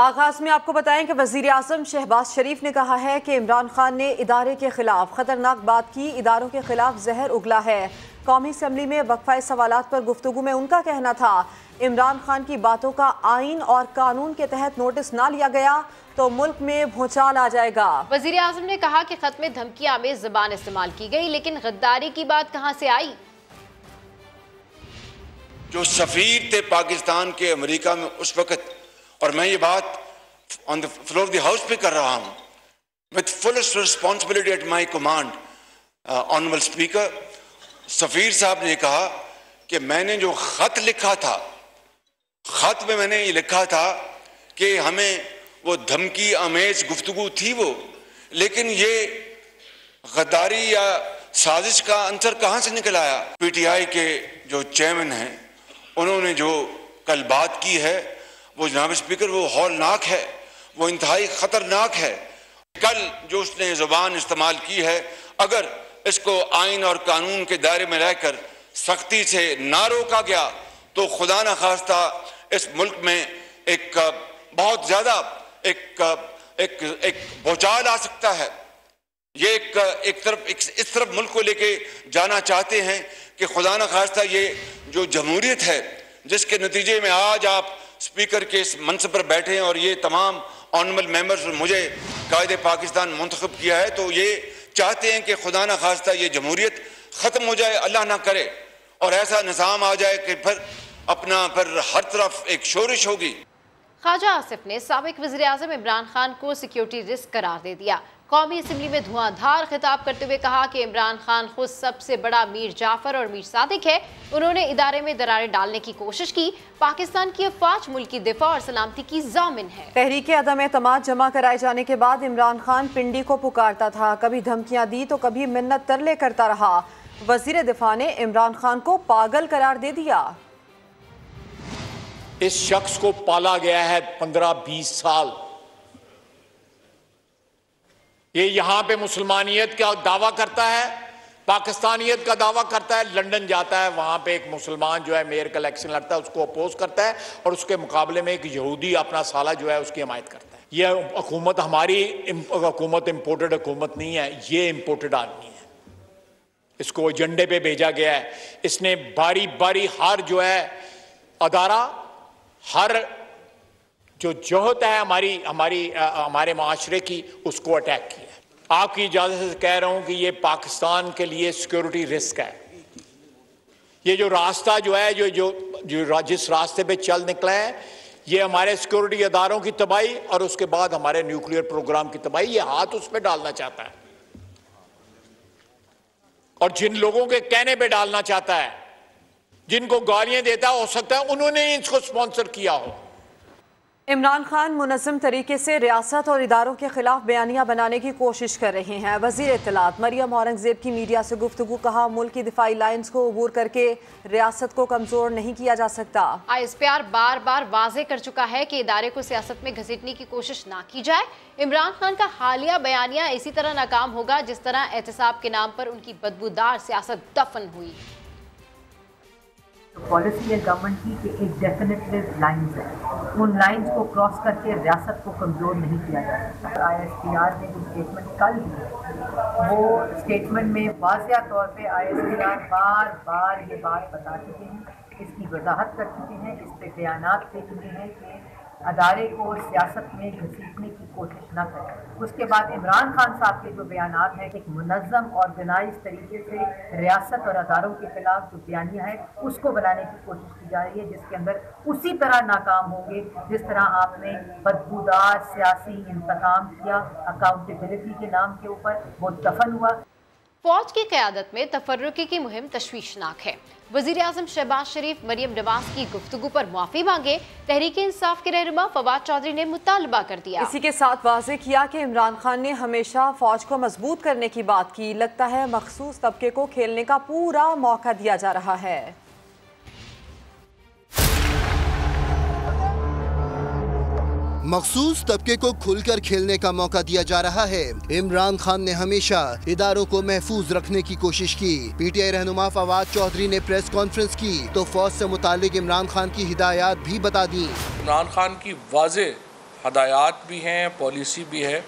आगाज़ में आपको बताएं कि वज़ीर आज़म शहबाज शरीफ ने कहा है कि इमरान खान ने इदारे के खिलाफ ख़तरनाक बात की, इदारों के खिलाफ जहर उगला है। कौमी असम्बली में वक्फाए सवालात पर गुफ्तगू में उनका कहना था इमरान खान की बातों का आइन और कानून के तहत नोटिस ना लिया गया तो मुल्क में भूचाल आ जाएगा। वज़ीर आज़म ने कहा कि ख़त में धमकियाँ आमेज़ ज़बान इस्तेमाल की गई, लेकिन गद्दारी की बात कहाँ से आई। जो सफ़ीर थे पाकिस्तान के अमेरिका में उस वक़्त, और मैं ये बात on the floor of the house पे कर रहा हूँ with fullest responsibility at my command, honourable speaker, Safeer साहब ने कहा कि मैंने जो ख़त लिखा था, ख़त में मैंने ये लिखा था कि हमें वो धमकी आमेज गुफ्तगू थी वो, लेकिन ये गद्दारी या साजिश का अंसर कहाँ से निकल आया। पीटीआई के जो चेयरमैन हैं उन्होंने जो कल बात की है वो जनाब स्पीकर वो हौलनाक है, वो इंतहाई ख़तरनाक है। कल जो उसने ज़ुबान इस्तेमाल की है, अगर इसको आइन और कानून के दायरे में रहकर सख्ती से ना रोका गया तो खुदा न खास्ता इस मुल्क में एक बहुत ज़्यादा एक एक एक भूचाल आ सकता है। ये इस तरफ मुल्क को लेके जाना चाहते हैं कि खुदा न खास्ता ये जो जमहूरियत है जिसके नतीजे में आज आप स्पीकर के इस मनसब पर बैठे हैं और ये तमाम ऑनरेबल मेंबर्स मुझे कायदे पाकिस्तान मुंतखब किया है, तो ये चाहते हैं कि खुदा न खास्ता ये जमहूरियत ख़त्म हो जाए, अल्लाह ना करे, और ऐसा निज़ाम आ जाए कि फिर अपना पर हर तरफ एक शोरिश होगी। ख्वाजा आसिफ ने साबिक़ वज़ीर आज़म इमरान खान को सिक्योरिटी रिस्क करार दे दिया। कौमी असम्बली में धुआंधार खिताब करते हुए कहा कि इमरान खान खुद सबसे बड़ा मीर जाफ़र और मीर सादिक है, उन्होंने इदारे में दरारें डालने की कोशिश की। पाकिस्तान की अफवाज मुल्क की दिफा और सलामती की जामिन है। तहरीक अदम एतमाद जमा कराए जाने के बाद इमरान खान पिंडी को पुकारता था, कभी धमकियाँ दी तो कभी मिन्नत तरले करता रहा। वज़ीर दिफा ने इमरान खान को पागल करार दे दिया। इस शख्स को पाला गया है 15-20 साल। ये यहां पे मुसलमानियत का दावा करता है, पाकिस्तानियत का दावा करता है, लंदन जाता है, वहां पे एक मुसलमान जो है मेयर का इलेक्शन लड़ता है, उसको अपोज करता है, और उसके मुकाबले में एक यहूदी अपना साला जो है उसकी हमायत करता है। ये हुकूमत हमारी हुकूमत इंपोर्टेड हुकूमत नहीं है, ये इंपोर्टेड आदमी है, इसको एजेंडे पे भेजा गया है। इसने बारी बारी हर जो है अदारा, हर जो जहत है हमारे माशरे की, उसको अटैक किया है। आपकी इजाज़त से कह रहा हूँ कि ये पाकिस्तान के लिए सिक्योरिटी रिस्क है। ये जो रास्ता जो है जो जो, जो जिस रास्ते पे चल निकला है, ये हमारे सिक्योरिटी अदारों की तबाही और उसके बाद हमारे न्यूक्लियर प्रोग्राम की तबाही, ये हाथ उस पर डालना चाहता है और जिन लोगों के कहने पर डालना चाहता है, जिनको गालियाँ देता हो सकता है उन्होंने इसको स्पॉन्सर किया हो। इमरान खान मुनज़्ज़म तरीके से रियासत और इदारों के ख़िलाफ़ बयानियाँ बनाने की कोशिश कर रहे हैं। वज़ीर इत्तलात मरियम औरंगज़ेब की मीडिया से गुफ्तगू, कहा मुल्क की दिफाई लाइन्स को अबूर करके रियासत को कमज़ोर नहीं किया जा सकता। ISPR बार बार वाज़े कर चुका है कि इदारे को सियासत में घसीटने की कोशिश ना की जाए। इमरान खान का हालिया बयानिया इसी तरह नाकाम होगा जिस तरह एहतसाब के नाम पर उनकी बदबूदार सियासत दफन हुई। पॉलिसी है गवर्नमेंट की कि एक डेफिनेटली लाइन्स है, उन लाइन्स को क्रॉस करके रियासत को कमज़ोर नहीं किया जा सकता। ISPR ने जो स्टेटमेंट कल दी, वो स्टेटमेंट में वाज़िया तौर पे ISPR बार बार ये बात बता चुके हैं, इसकी वजाहत कर चुके हैं, इस पर बयानात दे चुके हैं कि अदारे को सियासत में घसीटने की कोशिश न करें। उसके बाद इमरान खान साहब के जो बयानात हैं, एक मुनज़्ज़म ऑर्गेनाइज तरीके से रियासत और अदारों के खिलाफ जो बयानियाँ हैं उसको बनाने की कोशिश की जा रही है, जिसके अंदर उसी तरह नाकाम होंगे जिस तरह आपने बदबूदार सियासी इंतकाम किया अकाउंटेबिलिटी के नाम के ऊपर, वो दफन हुआ। फौज की क़यादत में तफर्रुकी की मुहिम तश्वीशनाक है। वज़ीर आज़म शहबाज शरीफ मरियम नवाज की गुफ्तगू पर माफ़ी मांगे, तहरीक इंसाफ के रहनुमा फवाद चौधरी ने मुतालबा कर दिया। इसी के साथ वाज़े किया कि इमरान खान ने हमेशा फौज को मजबूत करने की बात की, लगता है मखसूस तबके को खेलने का पूरा मौका दिया जा रहा है। मखसूस तबके को खुलकर खेलने का मौका दिया जा रहा है। इमरान खान ने हमेशा इदारों को महफूज रखने की कोशिश की। PTI रहनुमा फवाद चौधरी ने प्रेस कॉन्फ्रेंस की तो फौज से मुतालिक इमरान खान की हिदायत भी बता दी। इमरान खान की वाजे हदायत भी हैं, पॉलिसी भी है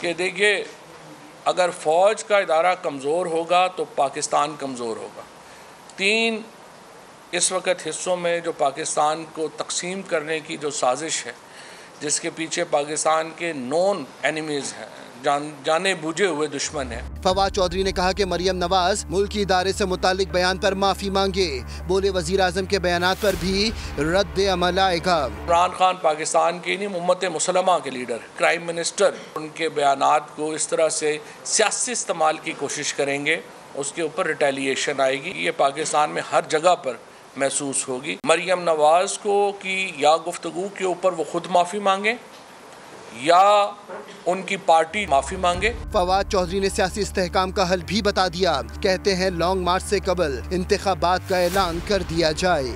कि देखिए अगर फ़ौज का इदारा कमज़ोर होगा तो पाकिस्तान कमज़ोर होगा। 3 इस वक्त हिस्सों में जो पाकिस्तान को तकसीम करने की जो साजिश है, जिसके पीछे पाकिस्तान के नॉन एनिमीज़ हैं, जाने बूझे हुए दुश्मन हैं। फवाद चौधरी ने कहा कि मरियम नवाज मुल्क की इदारे से मुतालिक बयान पर माफ़ी मांगे। बोले वज़ीर आज़म के बयानात पर भी रद्द अमल आएगा। इमरान खान पाकिस्तान के नहीं, उम्मत मुसलमा के लीडर, प्राइम मिनिस्टर, उनके बयानात को इस तरह से सियासी इस्तेमाल की कोशिश करेंगे, उसके ऊपर रिटेलिएशन आएगी। ये पाकिस्तान में हर जगह पर महसूस होगी। मरियम नवाज को कि या गुफ्तगू के ऊपर वो खुद माफ़ी मांगे या उनकी पार्टी माफ़ी मांगे। फवाद चौधरी ने सियासी इस्तेहकाम का हल भी बता दिया। कहते हैं लॉन्ग मार्च से कबल इंतखाबात का ऐलान कर दिया जाए।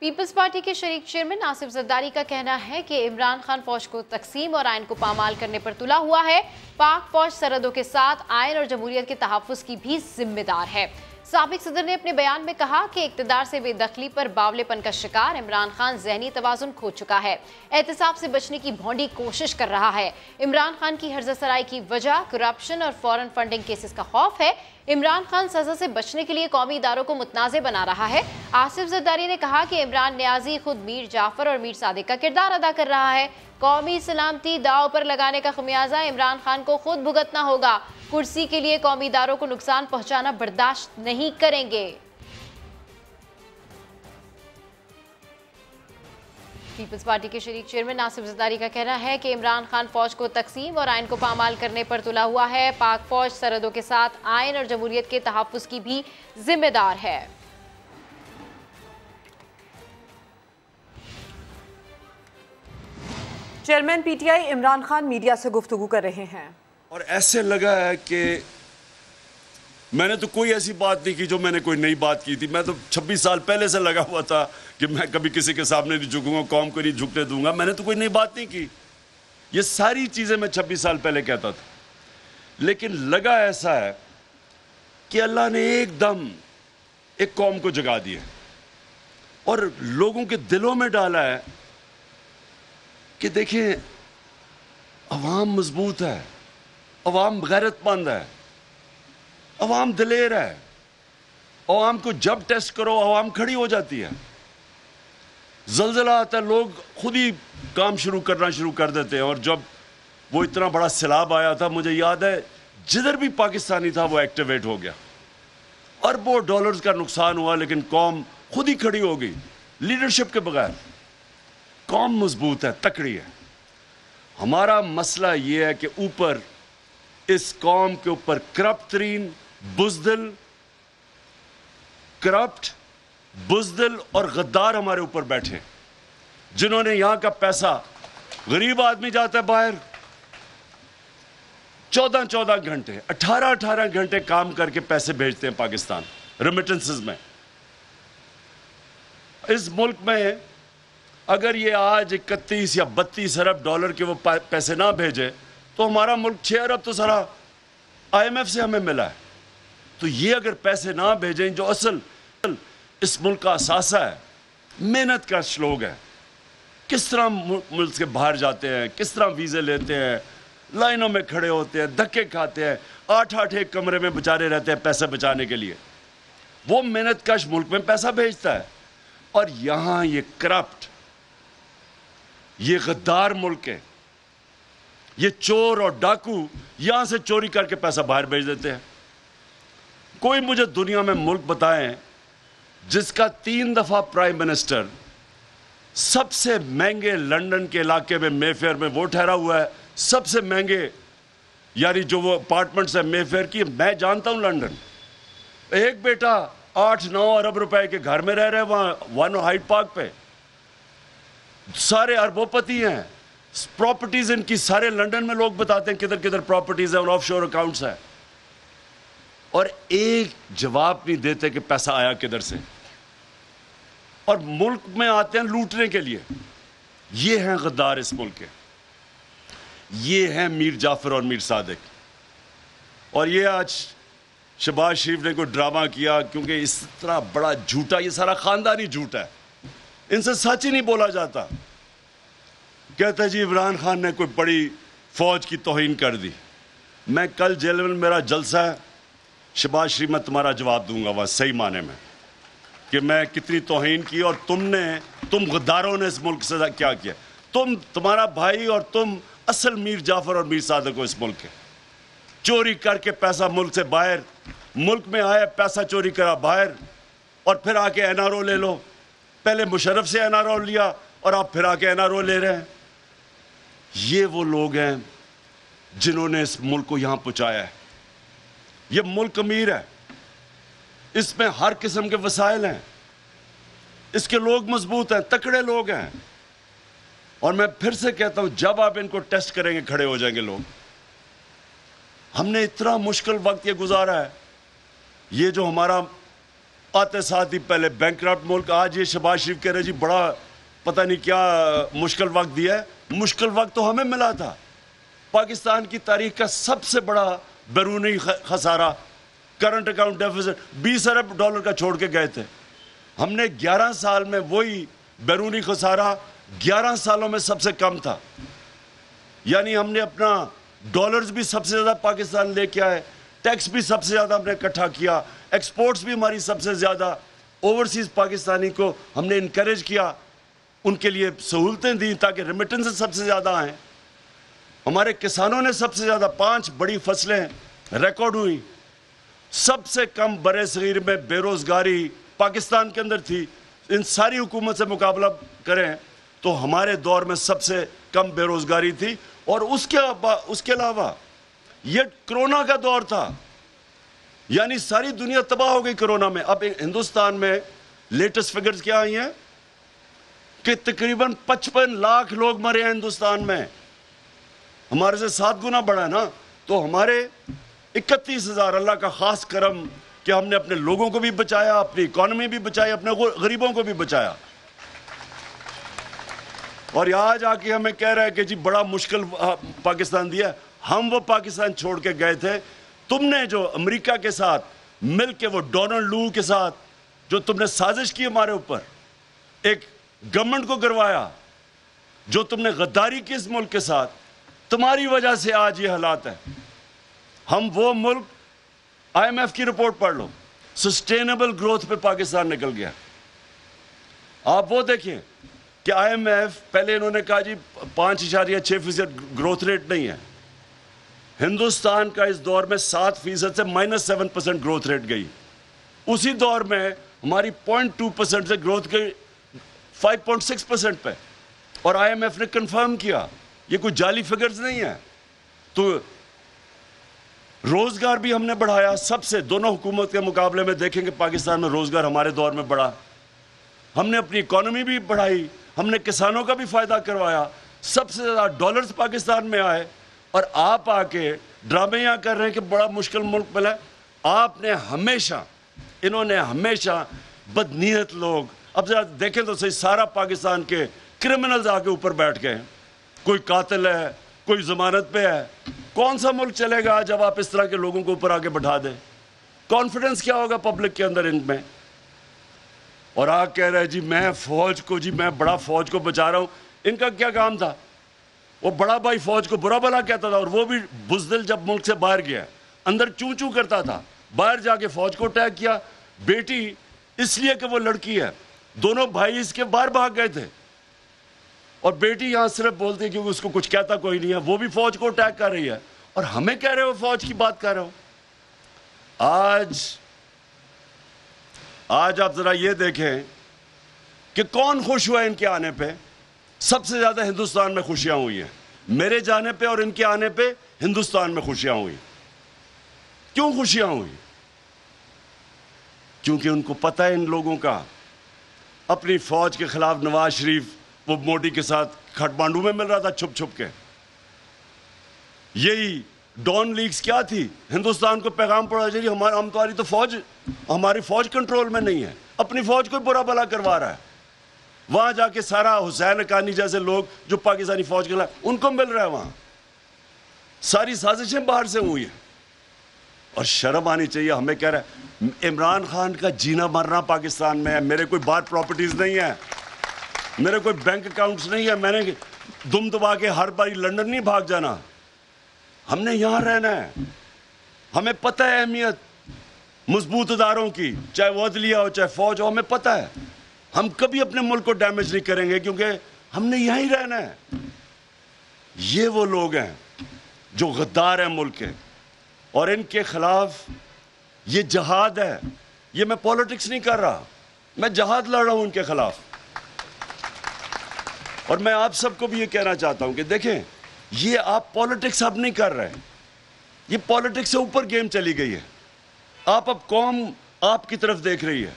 पीपल्स पार्टी के शरीक चेयरमैन आसिफ जरदारी का कहना है कि इमरान खान फौज को तकसीम और आयन को पामाल करने पर तुला हुआ है। पाक फौज सरहदों के साथ आयन और जमहूरियत के तहफ़्फ़ुज़ की भी जिम्मेदार है। साबिक सदर ने अपने बयान में कहा कि इक़्तिदार से बेदखली पर बावलेपन का शिकार इमरान खान ज़हनी तवाज़ुन खो चुका है, एहतसाब से बचने की भौंडी कोशिश कर रहा है। इमरान खान की हर्ज़ासराई की वजह करप्शन और फॉरेन फंडिंग केसेस का खौफ है। इमरान खान सज़ा से बचने के लिए कौमी इदारों को मुतनाज़े बना रहा है। आसिफ जरदारी ने कहा कि इमरान न्याजी खुद मीर जाफ़र और मीर सादिक का किरदार अदा कर रहा है। कौमी सलामती दाव पर लगाने का खमियाजा इमरान खान को खुद भुगतना होगा। कुर्सी के लिए कौमी इदारों को नुकसान पहुंचाना बर्दाश्त नहीं करेंगे। पीपल्स पार्टी के शरीक चेयरमैन आसिफ जरदारी का कहना है कि इमरान खान फौज को तकसीम और आयन को पामाल करने पर तुला हुआ है। पाक फौज सरहदों के साथ आयन और जमहूरियत के तहफ़्फ़ुज़ की भी जिम्मेदार है। Chairman PTI Imran Khan media से गुफ्तगू कर रहे हैं। और ऐसे लगा है कि मैंने तो कोई ऐसी बात नहीं की जो मैंने कोई नई बात की थी। मैं तो 26 साल पहले से लगा हुआ था कि मैं कभी किसी के सामने नहीं झुकूंगा, कौम को नहीं झुकने दूंगा। मैंने तो कोई नई बात नहीं की। ये सारी चीज़ें मैं 26 साल पहले कहता था, लेकिन लगा ऐसा है कि अल्लाह ने एकदम एक कौम को जगा दिया और लोगों के दिलों में डाला है कि देखिए अवाम मजबूत है, अवाम गैरतमंद है, अवाम दिलेर है, अवाम को जब टेस्ट करो अवाम खड़ी हो जाती है। जल्जला आता है, लोग खुद ही काम करना शुरू कर देते हैं। और जब वो इतना बड़ा सैलाब आया था, मुझे याद है जिधर भी पाकिस्तानी था वो एक्टिवेट हो गया। अरबों डॉलर्स का नुकसान हुआ, लेकिन कौम खुद ही खड़ी हो गई। लीडरशिप के बगैर कौम मजबूत है, तकड़ी है। हमारा मसला ये है कि ऊपर इस कौम के ऊपर करप्ट बुज़दिल और गद्दार हमारे ऊपर बैठे, जिन्होंने यहां का पैसा, गरीब आदमी जाता है बाहर 14-14 घंटे 18-18 घंटे काम करके पैसे भेजते हैं पाकिस्तान रेमिटेंसेस में। इस मुल्क में अगर ये आज 31 या 32 अरब डॉलर के वो पैसे ना भेजे तो हमारा मुल्क 6 अरब तो सारा IMF से हमें मिला है। तो ये अगर पैसे ना भेजें जो असल इस मुल्क का असासा है, मेहनत का श्लोग है, किस तरह मुल्क के बाहर जाते हैं, किस तरह वीज़े लेते हैं, लाइनों में खड़े होते हैं, धक्के खाते हैं, 8-8 एक कमरे में बेचारे रहते हैं पैसे बचाने के लिए। वो मेहनत कश मुल्क में पैसा भेजता है और यहाँ ये करप्ट, ये गद्दार मुल्क है, ये चोर और डाकू यहां से चोरी करके पैसा बाहर भेज देते हैं। कोई मुझे दुनिया में मुल्क बताएं जिसका 3 दफा प्राइम मिनिस्टर सबसे महंगे लंदन के इलाके में मेफेयर में वो ठहरा हुआ है, सबसे महंगे यानी जो वो अपार्टमेंट्स है मेफेयर की। मैं जानता हूं लंदन, एक बेटा 8-9 अरब रुपए के घर में रह रहे, वहां वन हाइड पार्क पे सारे अरबोपति हैं। प्रॉपर्टीज इनकी सारे लंदन में, लोग बताते हैं किधर किधर प्रॉपर्टीज है और ऑफशोर अकाउंट्स है, और एक जवाब नहीं देते कि पैसा आया किधर से। और मुल्क में आते हैं लूटने के लिए। ये हैं गद्दार इस मुल्क के, ये हैं मीर जाफर और मीर सादिक। और ये आज शहबाज शरीफ ने कोई ड्रामा किया, क्योंकि इस तरह बड़ा झूठा, ये सारा खानदानी झूठा है, इनसे सच ही नहीं बोला जाता। कहता जी इमरान खान ने कोई बड़ी फौज की तौहीन कर दी। मैं कल जेल में मेरा जलसा है, शहबाज शरीफ मैं तुम्हारा जवाब दूंगा वह सही माने में कि मैं कितनी तौहीन की और तुम गद्दारों ने इस मुल्क से क्या किया। तुम्हारा भाई और तुम असल मीर जाफर और मीर सादक हो इस मुल्क के, चोरी करके पैसा मुल्क से बाहर, मुल्क में आया पैसा चोरी करा बाहर और फिर आके एनआरओ ले लो। पहले मुशर्रफ से एनआरओ लिया और आप फिर आके एनआरओ ले रहे हैं। ये वो लोग हैं जिन्होंने इस मुल्क को यहाँ पहुँचाया है। ये मुल्क अमीर है, इसमें हर किस्म के वसाइल हैं, इसके लोग मजबूत हैं, तकड़े लोग हैं। और मैं फिर से कहता हूँ जब आप इनको टेस्ट करेंगे खड़े हो जाएंगे लोग। हमने इतना मुश्किल वक्त ये गुजारा है, ये जो हमारा आते साथ ही पहले बैंकक्रप्ट मुल्क, आज ये शहबाज शरीफ कह रहे जी बड़ा पता नहीं क्या मुश्किल वक्त दिया है। मुश्किल वक्त तो हमें मिला था। पाकिस्तान की तारीख का सबसे बड़ा बैरूनी खसारा करंट अकाउंट डेफिसिट 20 अरब डॉलर का छोड़ के गए थे। हमने 11 साल में वही बैरूनी खसारा 11 सालों में सबसे कम था। यानी हमने अपना डॉलर्स भी सबसे ज़्यादा पाकिस्तान लेके आए, टैक्स भी सबसे ज़्यादा हमने इकट्ठा किया, एक्सपोर्ट्स भी हमारी सबसे ज़्यादा, ओवरसीज़ पाकिस्तानी को हमने इनक्रेज किया, उनके लिए सहूलतें दी ताकि रेमिटेंस सबसे ज़्यादा आएँ। हमारे किसानों ने सबसे ज़्यादा 5 बड़ी फसलें रिकॉर्ड हुई। सबसे कम बरे सगीर में बेरोज़गारी पाकिस्तान के अंदर थी। इन सारी हुकूमत से मुकाबला करें तो हमारे दौर में सबसे कम बेरोज़गारी थी। और उसके अलावा ये कोरोना का दौर था, यानी सारी दुनिया तबाह हो गई कोरोना में। अब हिंदुस्तान में लेटेस्ट फिगर्स क्या आई हैं कि तकरीबन 55 लाख लोग मरे हैं हिंदुस्तान में। हमारे से 7 गुना बढ़ा है ना। तो हमारे 31,000, अल्लाह का खास करम कि हमने अपने लोगों को भी बचाया, अपनी इकोनॉमी भी बचाई, अपने गरीबों को भी बचाया। और आज आके हमें कह रहा है कि जी बड़ा मुश्किल पाकिस्तान दिया। हम वो पाकिस्तान छोड़ के गए थे। तुमने जो अमेरिका के साथ मिल के, वो डोनाल्ड लू के साथ जो तुमने साजिश की हमारे ऊपर, एक गवर्नमेंट को करवाया, जो तुमने गद्दारी की इस मुल्क के साथ, तुम्हारी वजह से आज ये हालात हैं। हम वो मुल्क, आईएमएफ की रिपोर्ट पढ़ लो, सस्टेनेबल ग्रोथ पे पाकिस्तान निकल गया। आप वो देखिए कि आईएमएफ, पहले इन्होंने कहा जी 5.6% ग्रोथ रेट नहीं है। हिंदुस्तान का इस दौर में 7% से -7% ग्रोथ रेट गई। उसी दौर में हमारी 0.2% से ग्रोथ गई 5.6% पे। और आईएमएफ ने कंफर्म किया, ये कोई जाली फिगर्स नहीं है। तो रोजगार भी हमने बढ़ाया सबसे, दोनों हुकूमत के मुकाबले में देखेंगे पाकिस्तान में रोजगार हमारे दौर में बढ़ा। हमने अपनी इकोनॉमी भी बढ़ाई, हमने किसानों का भी फायदा करवाया, सबसे ज़्यादा डॉलर्स पाकिस्तान में आए। और आप आके ड्रामे यहाँ कर रहे हैं कि बड़ा मुश्किल मुल्क मिला। आपने हमेशा, इन्होंने हमेशा बदनीयत लोग, अब जरा देखें तो सही, सारा पाकिस्तान के क्रिमिनल्स आके ऊपर बैठ गए। कोई कातिल है, कोई जमानत पे है। कौन सा मुल्क चलेगा जब आप इस तरह के लोगों को ऊपर आके बैठा दें? कॉन्फिडेंस क्या होगा पब्लिक के अंदर इनमें? और आप कह रहे हैं जी मैं फौज को, जी मैं बड़ा फौज को बचा रहा हूँ। इनका क्या काम था? वो बड़ा भाई फौज को बुरा भला कहता था, और वो भी बुजदिल जब मुल्क से बाहर गया, अंदर चूँ चूँ करता था, बाहर जाके फौज को अटैक किया। बेटी इसलिए कि वो लड़की है, दोनों भाई इसके बाहर भाग गए थे, और बेटी यहाँ सिर्फ बोलती है क्योंकि उसको कुछ कहता कोई नहीं है, वो भी फौज को अटैक कर रही है। और हमें कह रहे हो फौज की बात कर रहे हो। आज आप जरा ये देखें कि कौन खुश हुआ इनके आने पे। सबसे ज़्यादा हिंदुस्तान में खुशियाँ हुई हैं मेरे जाने पे, और इनके आने पे हिंदुस्तान में खुशियाँ हुई। क्यों खुशियाँ हुई? क्योंकि उनको पता है इन लोगों का, अपनी फौज के खिलाफ नवाज शरीफ वो मोदी के साथ काठमांडू में मिल रहा था छुप छुप के। यही डॉन लीग्स क्या थी? हिंदुस्तान को पैगाम पड़ा चाहिए हमारी तो फौज, हमारी फौज कंट्रोल में नहीं है, अपनी फौज को बुरा भला करवा रहा है। वहाँ जाके सारा हुसैन कानी जैसे लोग जो पाकिस्तानी फौज के खिलाफ, उनको मिल रहा है। वहाँ सारी साजिशें बाहर से हुई हैं। और शर्म आनी चाहिए। हमें कह रहा है इमरान खान का जीना मरना पाकिस्तान में है। मेरे कोई बाहर प्रॉपर्टीज़ नहीं है, मेरे कोई बैंक अकाउंट्स नहीं है, मैंने दुम दबा के हर बारी लंदन नहीं भाग जाना, हमने यहाँ रहना है। हमें पता है अहमियत मजबूत अदारों की, चाहे वो अदलिया हो चाहे फौज हो, हमें पता है हम कभी अपने मुल्क को डैमेज नहीं करेंगे क्योंकि हमने यहाँ ही रहना है। ये वो लोग हैं जो गद्दार हैं मुल्क के, और इनके खिलाफ ये जहाद है। ये मैं पॉलिटिक्स नहीं कर रहा, मैं जहाद लड़ रहा हूँ इनके खिलाफ। और मैं आप सबको भी ये कहना चाहता हूँ कि देखें, ये आप पॉलिटिक्स अब नहीं कर रहे, ये पॉलिटिक्स से ऊपर गेम चली गई है। आप अब कौम आपकी तरफ देख रही है,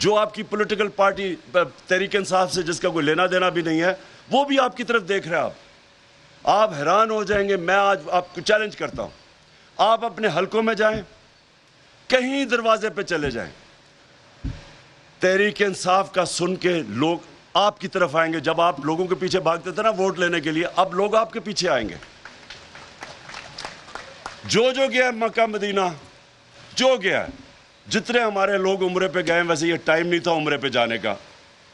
जो आपकी पॉलिटिकल पार्टी तहरीक इंसाफ से जिसका कोई लेना देना भी नहीं है, वो भी आपकी तरफ देख रहे हैं। आप हैरान हो जाएंगे। मैं आज आपको चैलेंज करता हूँ, आप अपने हलकों में जाएं, कहीं दरवाजे पे चले जाएं, तहरीक इंसाफ का सुन के लोग आपकी तरफ आएंगे। जब आप लोगों के पीछे भागते थे ना वोट लेने के लिए, अब लोग आपके पीछे आएंगे। जो गया मक्का मदीना, जो गया, जितने हमारे लोग उम्रे पे गए, वैसे ये टाइम नहीं था उम्रे पे जाने का।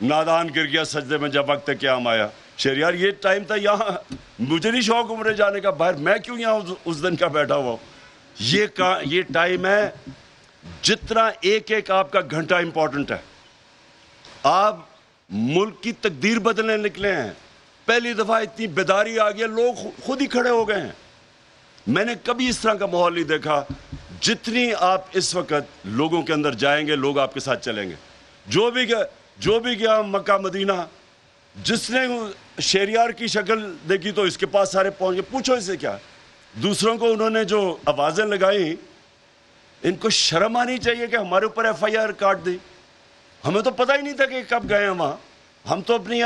नादान गिर गया सजदे में जब वक्त क्या हम आया। शेर यार, ये टाइम था, यहाँ मुझे नहीं शौक उम्रे जाने का, बाहर मैं क्यों यहाँ उस दिन का बैठा हुआ। ये टाइम है, जितना एक एक आपका घंटा इंपॉर्टेंट है। आप मुल्क की तकदीर बदलने निकले हैं। पहली दफ़ा इतनी बेदारी आ गई, लोग खुद ही खड़े हो गए हैं। मैंने कभी इस तरह का माहौल नहीं देखा। जितनी आप इस वक्त लोगों के अंदर जाएंगे, लोग आपके साथ चलेंगे। जो भी गया मक्का मदीना, जिसने शेरियार की शक्ल देखी तो इसके पास सारे पहुँच गए। पूछो इससे क्या। दूसरों को उन्होंने जो आवाज़ें लगाई, इनको शर्म आनी चाहिए कि हमारे ऊपर एफआईआर काट दी। हमें तो पता ही नहीं था कि कब गए हम वहाँ। हम तो अपनी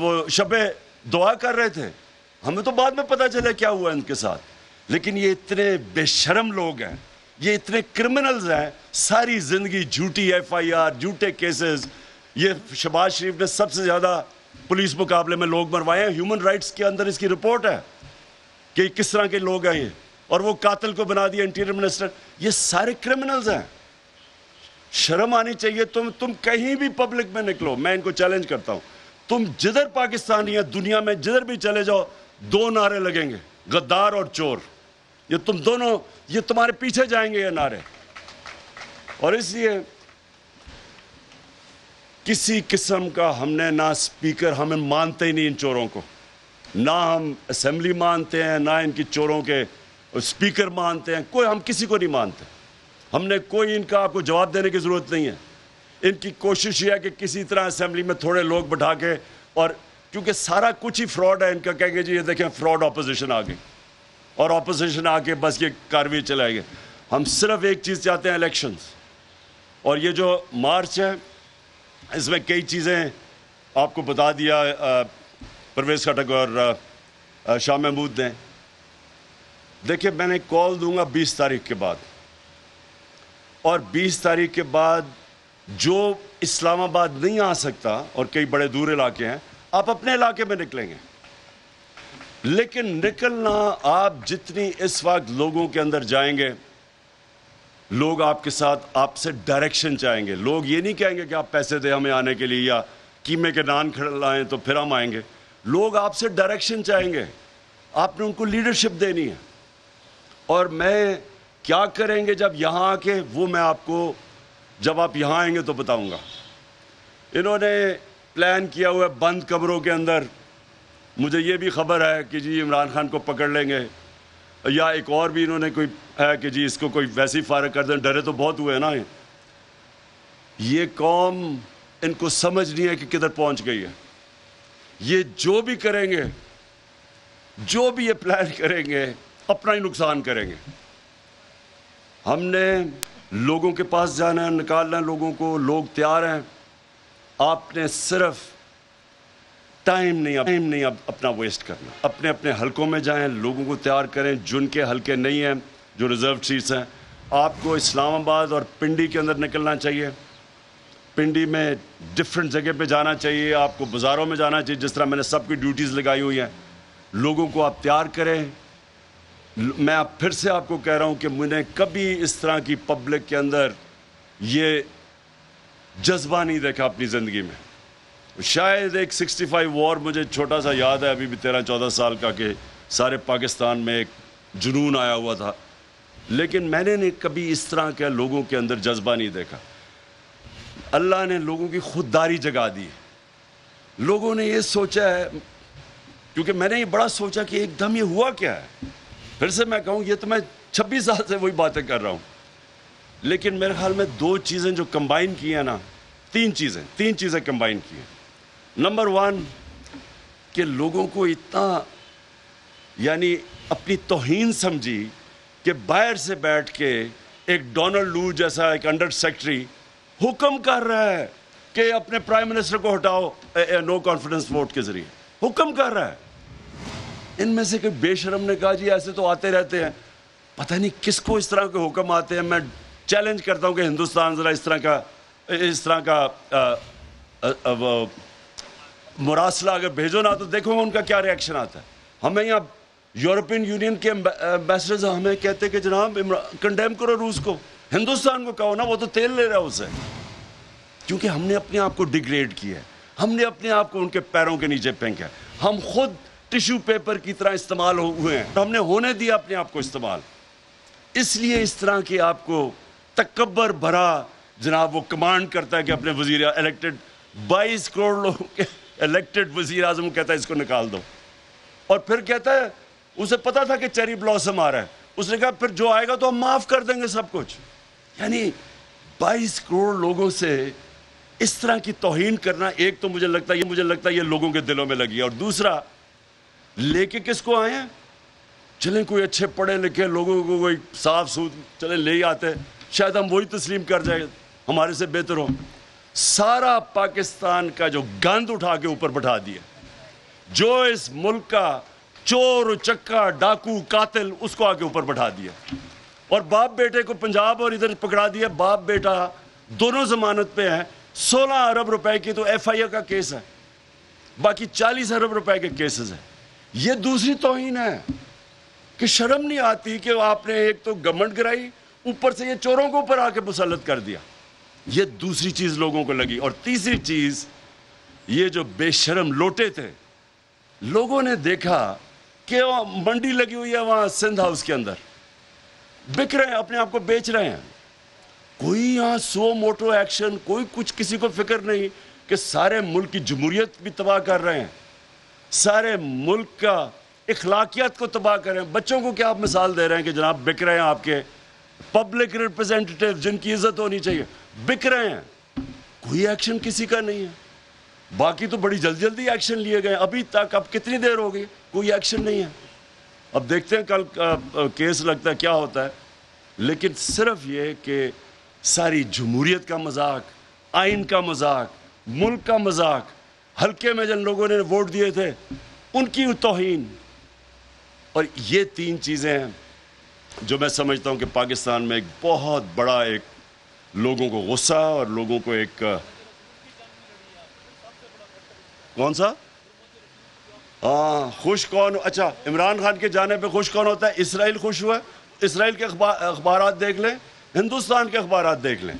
वो शबे दुआ कर रहे थे, हमें तो बाद में पता चला क्या हुआ इनके साथ। लेकिन ये इतने बेशर्म लोग हैं, ये इतने क्रिमिनल्स हैं। सारी ज़िंदगी झूठी एफआईआर, झूठे केसेस। ये शहबाज शरीफ ने सबसे ज़्यादा पुलिस मुकाबले में लोग मरवाए हैं। ह्यूमन राइट्स के अंदर इसकी रिपोर्ट है कि किस तरह के लोग हैं ये, और वो कातिल को बना दिया इंटीरियर मिनिस्टर। ये सारे क्रिमिनल्स हैं। शर्म आनी चाहिए। तुम कहीं भी पब्लिक में निकलो, मैं इनको चैलेंज करता हूँ, तुम जिधर पाकिस्तानी या दुनिया में जिधर भी चले जाओ, दो नारे लगेंगे, गद्दार और चोर। ये तुम दोनों, ये तुम्हारे पीछे जाएंगे ये नारे। और इसलिए किसी किस्म का हमने ना स्पीकर, हमें मानते ही नहीं इन चोरों को, ना हम असेंबली मानते हैं, ना इनकी चोरों के स्पीकर मानते हैं। कोई, हम किसी को नहीं मानते। हमने कोई इनका, आपको जवाब देने की ज़रूरत नहीं है। इनकी कोशिश यह है कि किसी तरह असेंबली में थोड़े लोग बैठा के, और क्योंकि सारा कुछ ही फ्रॉड है इनका, कहेंगे जी ये देखें फ्रॉड, ऑपोजिशन आ गई, और ऑपोजिशन आके बस ये कार्रवाई चलाएंगे। हम सिर्फ एक चीज़ चाहते हैं, इलेक्शंस। और ये जो मार्च है, इसमें कई चीज़ें आपको बता दिया परवेज़ खटक और शाह महमूद ने। देखिए, मैंने कॉल दूंगा 20 तारीख के बाद, और 20 तारीख के बाद जो इस्लामाबाद नहीं आ सकता, और कई बड़े दूर इलाके हैं, आप अपने इलाके में निकलेंगे। लेकिन निकलना, आप जितनी इस वक्त लोगों के अंदर जाएंगे, लोग आपके साथ, आपसे डायरेक्शन चाहेंगे। लोग ये नहीं कहेंगे कि आप पैसे दें हमें आने के लिए, या कीमे के नान खिलाएं तो फिर हम आएंगे। लोग आपसे डायरेक्शन चाहेंगे, आपने उनको लीडरशिप देनी है। और मैं क्या करेंगे जब यहाँ आके, वो मैं आपको जब आप यहाँ आएंगे तो बताऊँगा। इन्होंने प्लान किया हुआ है बंद कमरों के अंदर। मुझे ये भी खबर है कि जी इमरान खान को पकड़ लेंगे, या एक और भी इन्होंने कोई है कि जी इसको कोई वैसी फारग कर दें। डरे तो बहुत हुए ना ये कौम, इनको समझ नहीं है कि किधर पहुँच गई है। ये जो भी करेंगे, जो भी ये प्लान करेंगे, अपना ही नुकसान करेंगे। हमने लोगों के पास जाना है, निकालना है लोगों को, लोग तैयार हैं। आपने सिर्फ टाइम नहीं अपना वेस्ट करना। अपने अपने हलकों में जाएं, लोगों को तैयार करें। जिनके हलके नहीं हैं, जो रिज़र्व सीट्स हैं, आपको इस्लामाबाद और पिंडी के अंदर निकलना चाहिए। पिंडी में डिफरेंट जगह पे जाना चाहिए, आपको बाज़ारों में जाना चाहिए, जिस तरह मैंने सबकी ड्यूटीज़ लगाई हुई हैं। लोगों को आप तैयार करें। मैं फिर से आपको कह रहा हूं कि मैंने कभी इस तरह की पब्लिक के अंदर ये जज्बा नहीं देखा अपनी ज़िंदगी में। शायद एक 65 वॉर मुझे छोटा सा याद है, अभी भी 13-14 साल का, कि सारे पाकिस्तान में एक जुनून आया हुआ था, लेकिन मैंने ने कभी इस तरह के लोगों के अंदर जज्बा नहीं देखा। अल्लाह ने लोगों की खुददारी जगा दी। लोगों ने ये सोचा है, क्योंकि मैंने ये बड़ा सोचा कि एकदम ये हुआ क्या है। फिर से मैं कहूँ, ये तो मैं 26 साल से वही बातें कर रहा हूँ, लेकिन मेरे ख्याल में दो चीज़ें जो कंबाइन की हैं ना, तीन चीज़ें कंबाइन की हैं। नंबर वन, कि लोगों को इतना यानी अपनी तौहीन समझी कि बाहर से बैठ के एक डोनाल्ड लू जैसा एक अंडर सेक्रेटरी हुक्म कर रहा है कि अपने प्राइम मिनिस्टर को हटाओ नो कॉन्फिडेंस वोट के जरिए, हुक्म कर रहा है। इनमें से कोई बेशरम ने कहा जी ऐसे तो आते रहते हैं, पता नहीं किसको इस तरह के हुक्म आते हैं। मैं चैलेंज करता हूं कि हिंदुस्तान ज़रा इस तरह का मुरासला अगर भेजो ना तो देखो उनका क्या रिएक्शन आता है। हमें यहाँ यूरोपियन यूनियन के एम्बेसडर्स हमें कहते हैं कि जनाब कंडेम करो रूस को, हिंदुस्तान को कहो ना वो तो तेल ले रहा है उससे, क्योंकि हमने अपने आप को डिग्रेड किया है, हमने अपने आप को उनके पैरों के नीचे फेंका है। हम खुद टिश्यू पेपर की तरह इस्तेमाल हुए हैं, तो हमने होने दिया अपने आप को इस्तेमाल। इसलिए इस तरह के आपको तकब्बर भरा जनाब वो कमांड करता है कि अपने वजीर इलेक्टेड 22 करोड़ लोगों के इलेक्टेड वजीर आजम कहता है इसको निकाल दो, और फिर कहता है उसे पता था कि चेरी ब्लॉसम आ रहा है, उसने कहा फिर जो आएगा तो हम माफ़ कर देंगे सब कुछ। यानी 22 करोड़ लोगों से इस तरह की तौहीन करना, एक तो मुझे लगता है ये लोगों के दिलों में लगी है। और दूसरा, लेके किसको आए हैं, चलें कोई अच्छे पढ़े लिखे लोगों को कोई साफ सूथ चले ले आते, शायद हम वही तस्लीम कर जाए, हमारे से बेहतर हो। सारा पाकिस्तान का जो गंद उठा के ऊपर बैठा दिया, जो इस मुल्क का चोर उचक्का डाकू कातिल उसको आके ऊपर बैठा दिया, और बाप बेटे को पंजाब और इधर पकड़ा दिया, बाप बेटा दोनों जमानत पे हैं। 16 अरब रुपए की तो FIR का केस है, बाकी 40 अरब रुपए के केसेस हैं। ये दूसरी तौहीन है कि शर्म नहीं आती कि आपने एक तो गवर्नमेंट गिराई, ऊपर से ये चोरों को ऊपर आके मुसलत कर दिया। ये दूसरी चीज़ लोगों को लगी। और तीसरी चीज़, ये जो बेशरम लोटे थे, लोगों ने देखा कि मंडी लगी हुई है वहाँ सिंध हाउस के अंदर, बिक रहे हैं, अपने आप को बेच रहे हैं। कोई यहाँ सो मोटो एक्शन, कोई कुछ, किसी को फिक्र नहीं कि सारे मुल्क की जमहूरियत भी तबाह कर रहे हैं, सारे मुल्क का इखलाकियात को तबाह करें। बच्चों को क्या आप मिसाल दे रहे हैं कि जनाब बिक रहे हैं आपके पब्लिक रिप्रेजेंटेटिव जिनकी इज्जत होनी चाहिए, बिक रहे हैं, कोई एक्शन किसी का नहीं है। बाकी तो बड़ी जल्दी जल्दी एक्शन लिए गए, अभी तक अब कितनी देर हो गई कोई एक्शन नहीं है। अब देखते हैं कल केस लगता है क्या होता है, लेकिन सिर्फ ये कि सारी जमहूरियत का मजाक, आइन का मजाक, मुल्क का मजाक, हल्के में जिन लोगों ने वोट दिए थे उनकी तौहीन, और ये तीन चीज़ें हैं जो मैं समझता हूँ कि पाकिस्तान में एक बहुत बड़ा एक लोगों को गुस्सा और लोगों को एक कौन सा खुश कौन, अच्छा इमरान खान के जाने पे खुश कौन होता है, इसराइल खुश हुआ। इसराइल के अखबार देख लें, हिंदुस्तान के अखबार देख लें,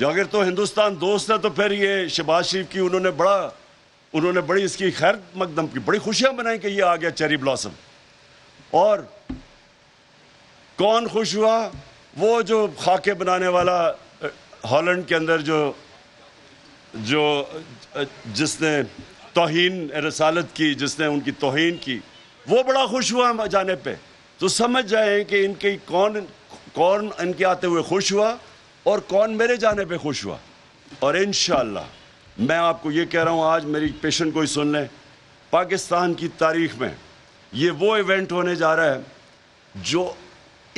जो अगर तो हिंदुस्तान दोस्त है तो फिर ये शहबाज शरीफ की उन्होंने बड़ी इसकी खैर मकदम की, बड़ी खुशियां मनाई कि ये आ गया चेरी ब्लॉसम। और कौन खुश हुआ, वो जो खाके बनाने वाला हॉलैंड के अंदर जिसने तौहीन रसालत की, जिसने उनकी तौहीन की, वो बड़ा खुश हुआ जाने पे। तो समझ जाए कि इनके कौन इनके आते हुए खुश हुआ और कौन मेरे जाने पे खुश हुआ। और इंशाल्लाह मैं आपको ये कह रहा हूँ, आज मेरी पेशेंट कोई सुन लें, पाकिस्तान की तारीख में ये वो इवेंट होने जा रहा है जो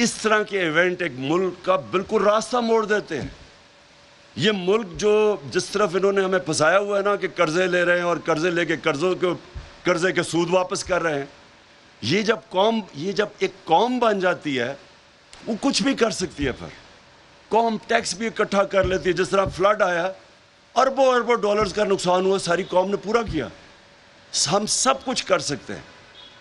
इस तरह के इवेंट एक मुल्क का बिल्कुल रास्ता मोड़ देते हैं। ये मुल्क जिस तरफ इन्होंने हमें फंसाया हुआ है ना, कि कर्ज़े ले रहे हैं और कर्ज़े लेके कर्ज़े के सूद वापस कर रहे हैं, ये जब एक कौम बन जाती है वो कुछ भी कर सकती है। फिर कौम टैक्स भी इकट्ठा कर लेती है, जिस तरह फ्लड आया, अरबों अरबों डॉलर्स का नुकसान हुआ, सारी कौम ने पूरा किया। हम सब कुछ कर सकते हैं,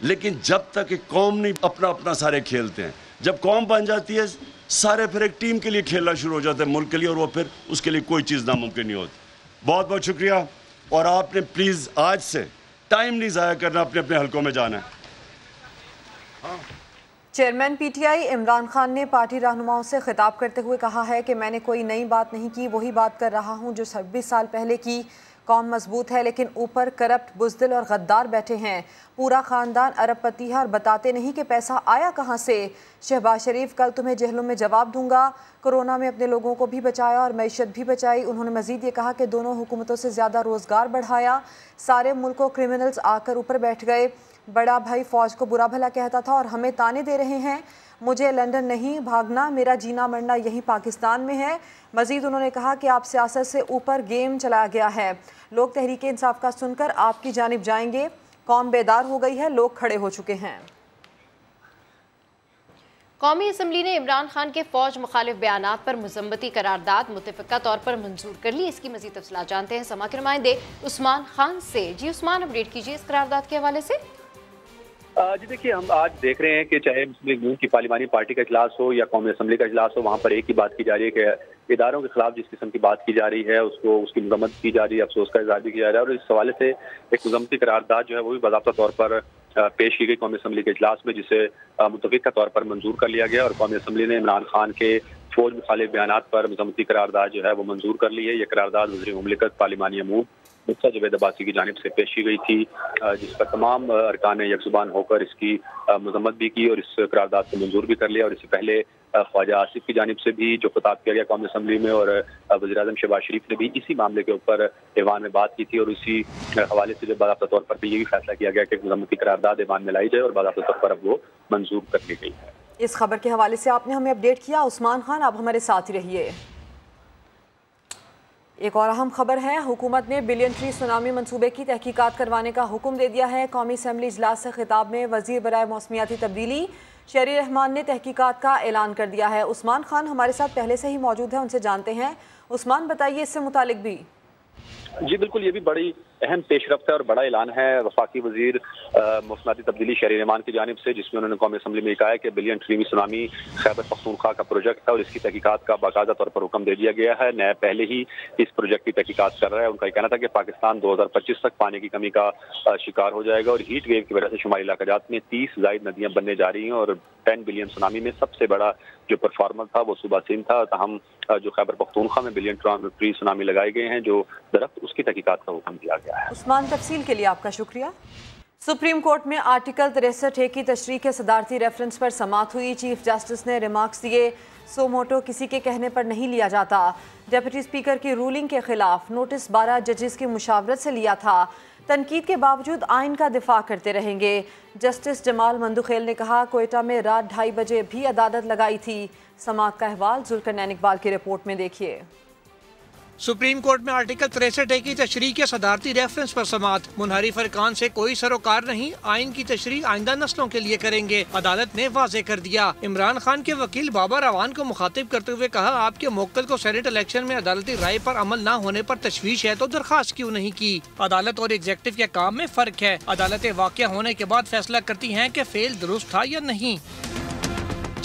लेकिन जब तक एक कौम नहीं अपना सारे खेलते हैं, जब कौम बन जाती है सारे फिर एक टीम के लिए खेलना शुरू हो जाता है, मुल्क के लिए, और वो फिर उसके लिए कोई चीज़ नामुमकिन नहीं होती। बहुत बहुत शुक्रिया। और आपने प्लीज़ आज से टाइम नहीं ज़ाया करना, अपने अपने हलकों में जाना है। हाँ। चेयरमैन पीटीआई इमरान खान ने पार्टी रहनुमाओं से खिताब करते हुए कहा है कि मैंने कोई नई बात नहीं की, वही बात कर रहा हूं जो 26 साल पहले की। कौम मजबूत है लेकिन ऊपर करप्ट, बुजदिल और गद्दार बैठे हैं। पूरा ख़ानदान अरबपति है और बताते नहीं कि पैसा आया कहां से। शहबाज शरीफ, कल तुम्हें जेलों में जवाब दूंगा। कोरोना में अपने लोगों को भी बचाया और मैशत भी बचाई। उन्होंने मजीद ये कहा कि दोनों हुकूमतों से ज़्यादा रोज़गार बढ़ाया। सारे मुल्क को क्रिमिनल्स आकर ऊपर बैठ गए। बड़ा भाई फ़ौज को बुरा भला कहता था और हमें ताने दे रहे हैं। मुझे लंदन नहीं भागना, मेरा जीना मरना यही पाकिस्तान में है। मजीद उन्होंने कहा कि आप सियासत से ऊपर गेम चलाया गया है। लोग तहरीक इंसाफ का सुनकर आपकी जानिब जाएंगे। कौम बेदार हो गई है, लोग खड़े हो चुके हैं। कौमी असम्बली ने इमरान खान के फौज मुखालिफ बयानात पर मुज़म्मती करारदाद मुतफ़क़ा तौर पर मंजूर कर ली। इसकी मज़ीद तफ़सीलात जानते हैं समा के नुमाइंदे उस्मान खान से। जी उस्मान, अपडेट कीजिए इस करारदाद के हवाले से। जी देखिए, हम आज देख रहे हैं कि चाहे मुस्लिम लीग नून की पार्लिमानी पार्टी का इजलास हो या कौमी असम्बली का इजलास हो, वहाँ पर एक ही बात की जा रही है कि इदारों के खिलाफ जिस किस्म की बात की जा रही है उसकी मजम्मत की जा रही है, अफसोस का इजहार भी किया जा रहा है। और इस हवाले से एक मजम्मती करारदाद जो है वो भी बाज़ाब्ता तौर पर पेश की गई कौमी असम्बली के इजलास में, जिसे मुतफ़क़ा तौर पर मंजूर कर लिया गया। और कौमी असम्बली ने इमरान खान के फौज मुखालिफ बयानात पर मजम्मती करारदाद जो है वो मंजूर कर ली है। ये करारदाद वज़ीर मुमलिकत पार्लिमानी अमूर जवेद अब्बासी की जानिब से पेश की गई थी, जिस पर तमाम अरकान यकजुबान होकर इसकी मजम्मत भी की और इस करारदाद को मंजूर भी कर लिया। और इससे पहले ख्वाजा आसिफ की जानिब से भी जो खिताब किया गया कौमी असम्बली में, और वज़ीर आज़म शहबाज शरीफ ने भी इसी मामले के ऊपर ईवान में बात की थी। और इसी हवाले से जो बाज़ाब्ता तौर पर भी ये भी फैसला किया गया कि मजम्मती करारदाद ईवान में लाई जाए और बाज़ाब्ता तौर पर अब वो मंजूर कर ली गई है। इस खबर के हवाले से आपने हमें अपडेट किया उस्मान खान, आप हमारे साथ ही रहिए। एक और अहम खबर है, हुकूमत ने बिलियन ट्री सुनामी मनसूबे की तहकीकात करवाने का हुक्म दे दिया है। कौमी असम्बली इजलास से खिताब में वज़ीर बराए मौसमियाती तब्दीली शेरी रहमान ने तहकीकात का ऐलान कर दिया है। उस्मान खान हमारे साथ पहले से ही मौजूद है, उनसे जानते हैं। उस्मान, बताइए इससे मुतालिक भी। जी बिल्कुल, ये भी बड़ी अहम पेशरफ्त है और बड़ा ऐलान है वफाकी वजीर मौसमियाती तब्दीली शहरी रहमान की जानिब से, जिसमें उन्होंने कौमी असम्बली में कहा है कि billion tree tsunami Khyber Pakhtunkhwa का प्रोजेक्ट है और इसकी तहकीकात का बाकायदा तौर पर हुक्म दे दिया गया है। नया पहले ही इस प्रोजेक्ट की तहकीकात कर रहा है। उनका कहना था कि पाकिस्तान 2025 तक पानी की कमी का शिकार हो जाएगा और हीट वेव की वजह से शुमाली इलाकाजात में 30 जायद नदियाँ बनने जा रही हैं। और 10 बिलियन सुनामी में सबसे बड़ा जो परफॉर्मर था वो सूबा सिंध था। तहम जो खैबर पख्तूनख्वा में बिलियन ट्री सुनामी लगाए गए हैं जो दरख्त, उसकी तहकीकात का हुक्म दिया गया है। उस्मान, तफसील के लिए आपका शुक्रिया। सुप्रीम कोर्ट में आर्टिकल 63A की तशरीह के सदारती रेफरेंस पर समात हुई। चीफ जस्टिस ने रिमार्क्स दिए, सो मोटो किसी के कहने पर नहीं लिया जाता। डिप्टी स्पीकर की रूलिंग के खिलाफ नोटिस 12 जजेस की मुशावरत से लिया था। तनकीद के बावजूद आइन का दिफा करते रहेंगे। जस्टिस जमाल मंदोखेल ने कहा, क्वेटा में रात 2:30 बजे भी अदालत लगाई थी। समात का अहवाल जुल्फिकार इकबाल की रिपोर्ट में देखिए। सुप्रीम कोर्ट में आर्टिकल 63A की तशरीह के सदारती रेफरेंस पर समात। मुनहरिफ अरकान से कोई सरोकार नहीं, आइन की तशरीह आइंदा नस्लों के लिए करेंगे, अदालत ने वाजे कर दिया। इमरान खान के वकील बाबर अवान को मुखातिब करते हुए कहा, आपके मोक्कल को सेनेट इलेक्शन में अदालती राय पर अमल न होने पर तशवीश है तो दरखास्त क्यों नहीं की। अदालत और एग्जेक्टिव के काम में फर्क है, अदालतें वाक़या होने के बाद फैसला करती है कि फेल दुरुस्त था या नहीं।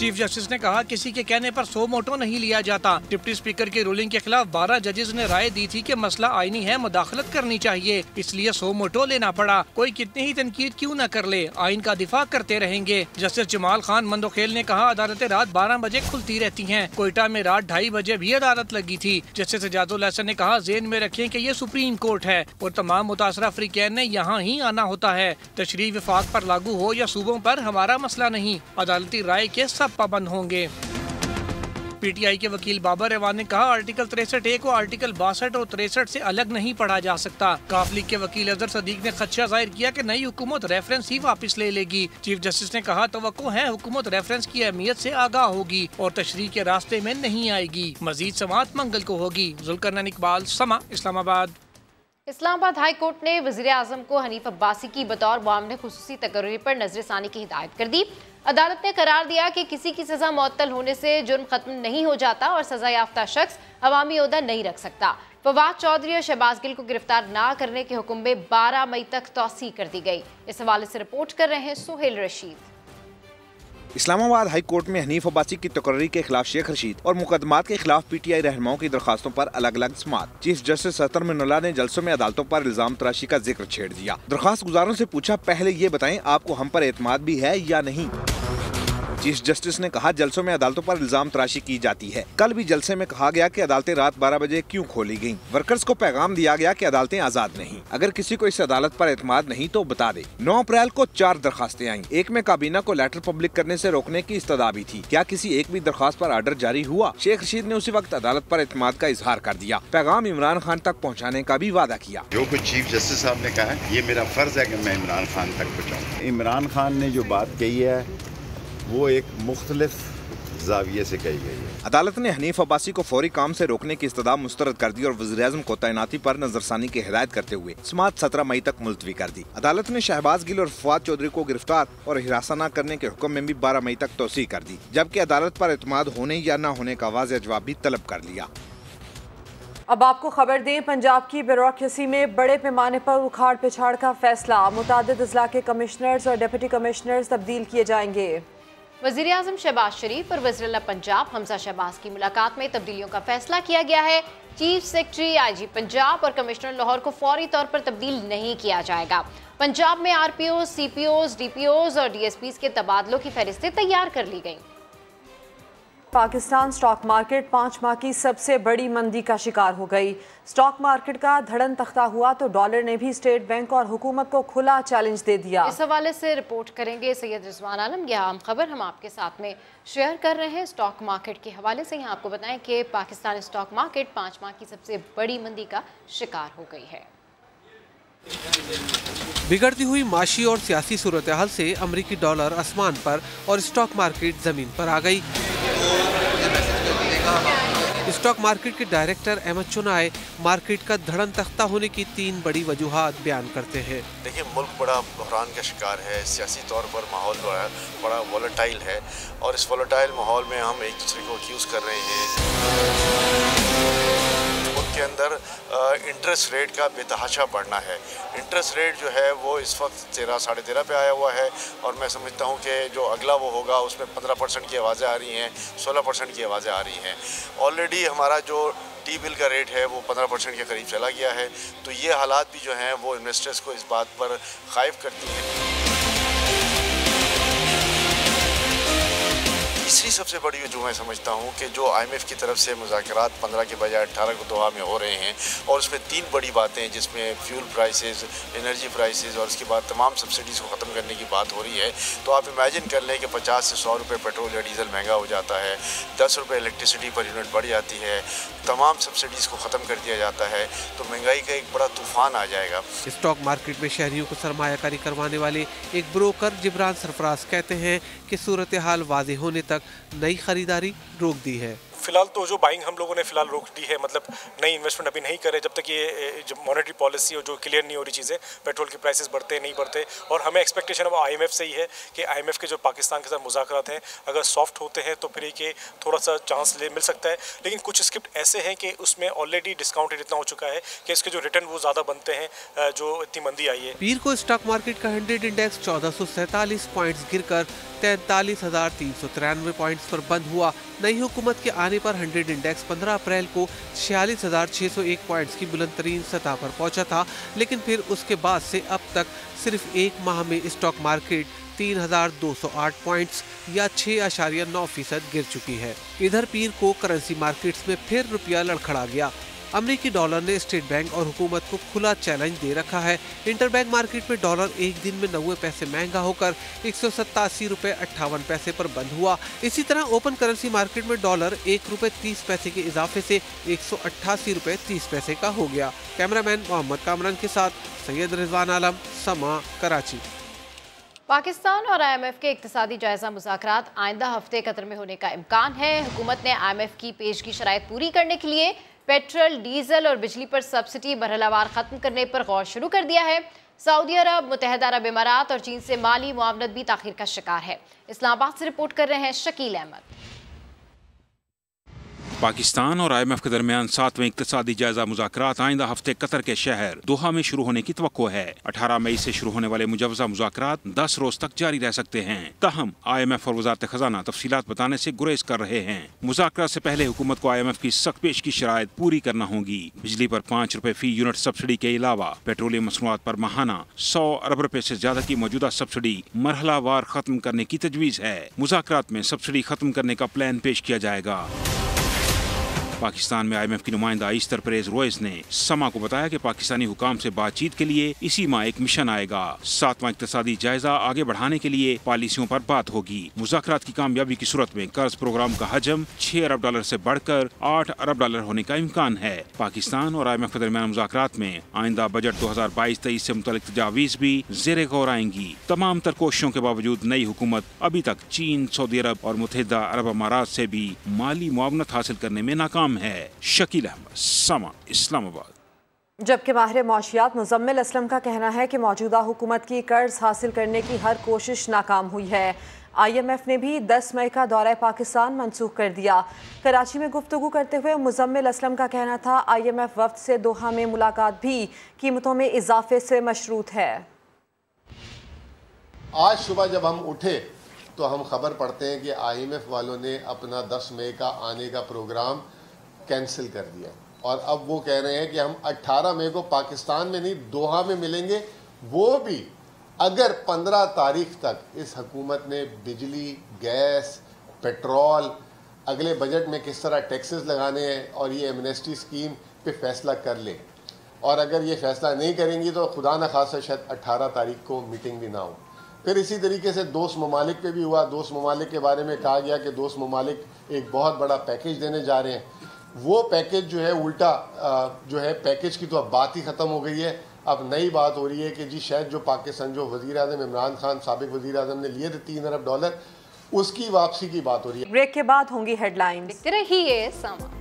चीफ जस्टिस ने कहा, किसी के कहने पर सो मोटो नहीं लिया जाता। डिप्टी स्पीकर की रूलिंग के खिलाफ 12 जजेस ने राय दी थी कि मसला आईनी है, मुदाखलत करनी चाहिए, इसलिए सो मोटो लेना पड़ा। कोई कितनी ही तनकीद क्यों न कर ले, आइन का दिफा करते रहेंगे। जस्टिस जमाल खान मंदोखेल ने कहा, अदालतें रात 12 बजे खुलती रहती हैं। क्वेटा में रात 2:30 बजे भी अदालत लगी थी। जस्टिस एजाजुल हसन ने कहा, जेन में रखें कि ये सुप्रीम कोर्ट है और तमाम मुतासरा अफ्रीकैन ने यहाँ ही आना होता है। तशरीह वफाक पर लागू हो या सूबों पर, हमारा मसला नहीं, अदालती राय के पाबंद होंगे। पीटीआई के वकील बाबर अवान ने कहा, आर्टिकल 63A को आर्टिकल 62 और 63 से अलग नहीं पढ़ा जा सकता। काफ लीग के वकील अजहर सदीक ने खदशा जाहिर किया कि नई हुकूमत रेफरेंस ही वापस ले लेगी। चीफ जस्टिस ने कहा, तवक्को है हुकूमत रेफरेंस की अहमियत से आगाह होगी और तशरीह के रास्ते में नहीं आएगी। मजीद समात मंगल को होगी। जुल्करनैन इकबाल, समा, इस्लामाबाद। इस्लामाबाद हाई कोर्ट ने वज़ीर आज़म को हनीफ अब्बासी की बतौर वामन खुसूसी तकरीर पर नजरसानी की हिदायत कर दी। अदालत ने करार दिया कि किसी की सजा मअतल होने से जुर्म खत्म नहीं हो जाता और सजा याफ्ता शख्स अवामी ओहदा नहीं रख सकता। फवाद चौधरी और शहबाज गिल को गिरफ्तार ना करने के हुक्म में 12 मई तक तौसी कर दी गई। इस हवाले से रिपोर्ट कर रहे हैं सोहेल रशीद। इस्लामाबाद हाई कोर्ट में हनीफ अब्बासी की तकर्री के खिलाफ शेख रशीद और मुकदमात के खिलाफ पीटीआई रहनुमाओं की दरखास्तों पर अलग अलग सुनवाई। चीफ जस्टिस सत्तर मिनल्ला ने जल्सों में अदालतों पर इल्जाम तराशी का जिक्र छेड़ दिया। दरखास्त गुजारों से पूछा, पहले ये बताएं आपको हम पर एतमाद भी है या नहीं। चीफ जस्टिस ने कहा, जल्सों में अदालतों पर इल्जाम तराशी की जाती है। कल भी जलसे में कहा गया कि अदालतें रात 12 बजे क्यों खोली गईं। वर्कर्स को पैगाम दिया गया कि अदालतें आजाद नहीं, अगर किसी को इस अदालत पर एतमाद नहीं तो बता दे। 9 अप्रैल को 4 दरखास्तें आईं। एक में काबीना को लेटर पब्लिक करने से रोकने की इस्तदाबी थी। क्या किसी एक भी दरखास्त पर आर्डर जारी हुआ? शेख रशीद ने उसी वक्त अदालत पर एतमाद का इजहार कर दिया, पैगाम इमरान खान तक पहुँचाने का भी वादा किया। जो कुछ चीफ जस्टिस साहब ने कहा है, ये मेरा फर्ज है कि मैं इमरान खान तक पहुँचाऊँ। इमरान खान ने जो बात कही है वो एक मुख्तलिफ जाविये से कही गई है। अदालत ने हनीफ अब्बासी को फौरी काम से रोकने की इस्तदा मुस्तरद कर दी और वज़ीर-ए-आज़म को तैनाती पर नजरसानी की हिदायत करते हुए समात 17 मई तक मुलतवी कर दी। अदालत ने शहबाज गिल और फवाद चौधरी को गिरफ्तार और हिरासत न करने के हुक्म में भी 12 मई तक तोसी कर दी, जबकि अदालत पर एतमाद होने या न होने का वाज़ेह जवाब भी तलब कर लिया। अब आपको खबर दें, पंजाब की ब्यूरोक्रेसी में बड़े पैमाने पर उखाड़ पिछाड़ का फैसला। मुतादिद अजला के कमिश्नर्स और डिप्टी कमिश्नर्स तब्दील किए जाएंगे। वज़ीर आज़म शहबाज शरीफ और वज़ीर पंजाब हमजा शहबाज की मुलाकात में तब्दीलियों का फैसला किया गया है। चीफ सेक्रेटरी, आईजी पंजाब और कमिश्नर लाहौर को फौरी तौर पर तब्दील नहीं किया जाएगा। पंजाब में आरपीओ, सीपीओ, डीपीओ और डीएसपी के तबादलों की फहरिस्तें तैयार कर ली गयी। पाकिस्तान स्टॉक मार्केट 5 माह की सबसे बड़ी मंदी का शिकार हो गई। स्टॉक मार्केट का धड़न तख्ता हुआ तो डॉलर ने भी स्टेट बैंक और हुकूमत को खुला चैलेंज दे दिया। इस हवाले से रिपोर्ट करेंगे सैयद रिजवान आलम। यह अहम खबर हम आपके साथ में शेयर कर रहे हैं। स्टॉक मार्केट के हवाले से यहाँ आपको बताएं कि पाकिस्तान स्टॉक मार्केट 5 माह की सबसे बड़ी मंदी का शिकार हो गई है। बिगड़ती हुई माशी और सियासी सूरत-ए-हाल से अमरीकी डॉलर आसमान पर और स्टॉक मार्केट जमीन पर आ गई। स्टॉक मार्केट के डायरेक्टर अहमद चुनाए मार्केट का धड़न तख्ता होने की 3 बड़ी वजूहात बयान करते हैं। देखिए, मुल्क बड़ा बहरान का शिकार है, सियासी तौर पर माहौल बड़ा वॉलेटाइल है और इस वॉलेटाइल माहौल में हम एक दूसरे को एक्यूज कर रहे हैं। मुल्क के अंदर इंटरेस्ट रेट का बेतहाशा बढ़ना है। इंटरेस्ट रेट जो है वो इस वक्त 13 साढ़े 13 पे आया हुआ है और मैं समझता हूँ कि जो अगला वो होगा उसमें 15% की आवाज़ें आ रही हैं, 16% की आवाज़ें आ रही हैं। ऑलरेडी हमारा जो टी बिल का रेट है वो 15% के करीब चला गया है। तो ये हालात भी जो हैं वो इन्वेस्टर्स को इस बात पर खाइफ करती हैं। तीसरी सबसे बड़ी वजह मैं समझता हूँ कि जो IMF की तरफ से मुज़ाकरात 15 के बजाय 18 को दोहा में हो रहे हैं और उसमें 3 बड़ी बातें जिसमें फ्यूल प्राइसेस, एनर्जी प्राइसेस और उसके बाद तमाम सब्सिडीज़ को ख़त्म करने की बात हो रही है। तो आप इमेजिन कर लें कि 50 से 100 रुपये पेट्रोल या डीज़ल महंगा हो जाता है, 10 रुपये इलेक्ट्रिसिटी पर यूनिट बढ़ जाती है, तमाम सब्सिडीज़ को ख़त्म कर दिया जाता है तो महंगाई का एक बड़ा तूफान आ जाएगा। स्टॉक मार्केट में शहरियों को सरमायाकारी करवाने वाले एक ब्रोकर जिब्रान सरफराज कहते हैं कि सूरत हाल वाज़ेह होने तक नई खरीदारी रोक दी है। फिलहाल तो जो बाइंग हम लोगों ने फिलहाल रोक दी है, मतलब नई इन्वेस्टमेंट अभी नहीं करे जब तक ये जो मॉनेटरी पॉलिसी और जो क्लियर नहीं हो रही चीज़ें, पेट्रोल की प्राइसेस बढ़ते नहीं बढ़ते। और हमें एक्सपेक्टेशन अब IMF से ही है कि IMF के जो पाकिस्तान के साथ मुज़ाकरात हैं अगर सॉफ्ट होते हैं तो फिर ये थोड़ा सा चांस मिल सकता है। लेकिन कुछ स्क्रिप्ट ऐसे हैं कि उसमें ऑलरेडी डिस्काउंट रेट इतना हो चुका है कि इसके जो रिटर्न वो ज़्यादा बनते हैं जो इतनी मंदी आई है। पीर को स्टॉक मार्केट का 100 इंडेक्स 1447 पॉइंट्स गिरकर 43,393 पॉइंट्स पर बंद हुआ। नई हुकूमत के आने पर 100 इंडेक्स 15 अप्रैल को 46,601 पॉइंट्स की बुलंद तरीन सतह पर पहुंचा था, लेकिन फिर उसके बाद से अब तक सिर्फ एक माह में स्टॉक मार्केट 3,208 पॉइंट्स या 6.9% गिर चुकी है। इधर पीर को करेंसी मार्केट्स में फिर रुपया लड़खड़ा गया। अमरीकी डॉलर ने स्टेट बैंक और हुकूमत को खुला चैलेंज दे रखा है। इंटरबैंक मार्केट में डॉलर एक दिन में 90 पैसे महंगा होकर 187.58 रुपये पर बंद हुआ। इसी तरह ओपन करेंसी मार्केट में डॉलर 1 रुपये 30 पैसे के इजाफे से 188 रुपये 30 पैसे का हो गया। कैमरामैन मोहम्मद कामरान के साथ सैयद रिजवान आलम, समा, कराची। पाकिस्तान और IMF के इक्तिसादी जायजा मुज़ाकरात आइंदा हफ्ते कतर में होने का इम्कान है। हुकूमत ने IMF की पेशगी शराइत पूरी करने के लिए पेट्रोल, डीजल और बिजली पर सब्सिडी मरहलावार ख़त्म करने पर गौर शुरू कर दिया है। सऊदी अरब, मुत्तहिदा अरब इमारात और चीन से माली मुआवनत भी ताखिर का शिकार है। इस्लामाबाद से रिपोर्ट कर रहे हैं शकील अहमद। पाकिस्तान और IMF के दरमियान 7वें इक्तिसादी जायजा मुज़ाकरात आइंदा हफ्ते कतर के शहर दोहा में शुरू होने की तवक्को है। 18 मई से शुरू होने वाले मुजवजा मुज़ाकरात 10 रोज तक जारी रह सकते हैं। तहम IMF और वजारत खजाना तफसीलात बताने से गुरेज कर रहे हैं। मुज़ाकरात से पहले हुकूमत को IMF की सख्त पेश की शराइत पूरी करना होगी। बिजली पर 5 रुपए फी यूनिट सब्सिडी के अलावा पेट्रोलियम मसनूआत पर माहाना 100 अरब रुपए से ज्यादा की मौजूदा सब्सिडी मरहलावार खत्म करने की तजवीज़ है। मुज़ाकरात में सब्सिडी खत्म करने का प्लान पेश किया जाएगा। पाकिस्तान में IMF की नुमाइंदा ईस्टर परेज रोयस ने समा को बताया कि पाकिस्तानी हुकाम से बातचीत के लिए इसी माह एक मिशन आएगा। 7वां इक्तिसादी जायजा आगे बढ़ाने के लिए पॉलिसियों पर बात होगी। मुज़ाकरात की कामयाबी की सूरत में कर्ज प्रोग्राम का हजम 6 अरब डॉलर से बढ़कर 8 अरब डॉलर होने का इम्कान है। पाकिस्तान और IMF के दरमियान मुज़ाकरात में आइंदा बजट 2022-23 से मुतल्लिक तजावीज़ भी ज़ेरे गौर आएंगी। तमाम तर कोशिशों के बावजूद नई हुकूमत अभी तक चीन, सऊदी अरब और मुत्तहिदा अरब अमारात से भी माली मुआवनत हासिल करने में नाकाम है। शकील अहमद, समा, इस्लामाबाद। जबकि माहिर मौशियात मुजम्मिल असलम का कहना है कि मौजूदा हुकूमत की कर्ज हासिल करने की हर कोशिश नाकाम हुई है। IMF ने भी 10 मई का दौरा पाकिस्तान मनसूख कर दिया। कराची में गुफ्तगू करते हुए मुजम्मिल असलम का कहना था IMF वफ्द से दोहा में मुलाकात भी कीमतों में इजाफे से मशरूत है। आज सुबह जब हम उठे तो हम खबर पढ़ते हैं कि IMF वालों ने अपना 10 मई का आने का प्रोग्राम कैंसिल कर दिया और अब वो कह रहे हैं कि हम 18 मई को पाकिस्तान में नहीं दोहा में मिलेंगे, वो भी अगर 15 तारीख तक इस हकूमत ने बिजली, गैस, पेट्रोल, अगले बजट में किस तरह टैक्सेस लगाने हैं और ये एमनेस्टी स्कीम पे फैसला कर ले, और अगर ये फैसला नहीं करेंगी तो खुदा न खासा शायद 18 तारीख को मीटिंग भी ना हो। फिर इसी तरीके से दोस्त ममालिक पे भी हुआ। दोस्त ममालिक के बारे में कहा गया कि दोस्त ममालिक एक बहुत बड़ा पैकेज देने जा रहे हैं। वो पैकेज जो है उल्टा जो है पैकेज की तो अब बात ही ख़त्म हो गई है। अब नई बात हो रही है कि जी शायद जो पाकिस्तान जो वज़ीर-ए-आज़म इमरान खान साबिक़ वज़ीर-ए-आज़म ने लिए थे 3 अरब डॉलर उसकी वापसी की बात हो रही है। ब्रेक के बाद होंगी हेडलाइंस।